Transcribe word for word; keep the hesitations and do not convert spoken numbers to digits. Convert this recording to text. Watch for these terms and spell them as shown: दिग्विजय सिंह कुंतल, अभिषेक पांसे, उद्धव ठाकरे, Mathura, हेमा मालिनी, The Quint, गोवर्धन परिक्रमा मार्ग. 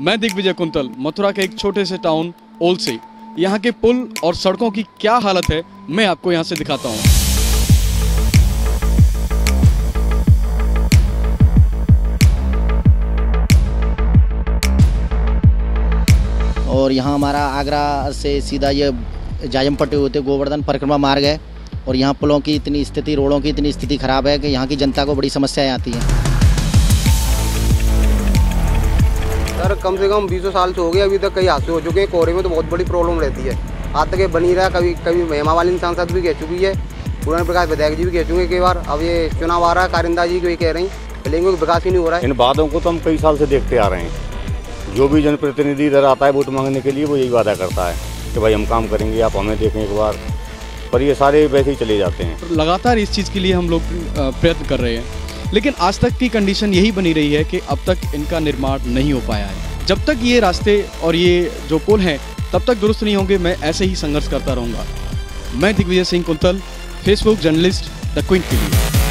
मैं दिग्विजय कुंतल, मथुरा के एक छोटे से टाउन ओल से। यहाँ के पुल और सड़कों की क्या हालत है, मैं आपको यहाँ से दिखाता हूँ। और यहाँ हमारा आगरा से सीधा ये जायम पट्टी होते गोवर्धन परिक्रमा मार्ग है, और यहाँ पुलों की इतनी स्थिति, रोडों की इतनी स्थिति खराब है कि यहाँ की जनता को बड़ी समस्याएं आती हैं। सर, कम से कम बीसों साल से हो गए, अभी तक कई हादसे हो चुके हैं। कोहरे में तो बहुत बड़ी प्रॉब्लम रहती है, आज तक ये बनी रहा। कभी कभी हेमा मालिनी सांसद भी कह चुकी है, पूर्ण प्रकाश विधायक जी भी कह चुके हैं कई बार। अब ये चुनाव आ रहा, कारिंदा जी भी कह रही है, लेकिन विकास ही नहीं हो रहा है। इन बातों को तो हम कई साल से देखते आ रहे हैं। जो भी जनप्रतिनिधि इधर आता है वोट मांगने के लिए, वो यही वादा करता है कि भाई हम काम करेंगे, आप हमें देखें एक बार, पर ये सारे वैसे ही चले जाते हैं। लगातार इस चीज़ के लिए हम लोग प्रयत्न कर रहे हैं, लेकिन आज तक की कंडीशन यही बनी रही है कि अब तक इनका निर्माण नहीं हो पाया है। जब तक ये रास्ते और ये जो पुल हैं तब तक दुरुस्त नहीं होंगे, मैं ऐसे ही संघर्ष करता रहूँगा। मैं दिग्विजय सिंह कुंतल, Facebook journalist the Quint के लिए।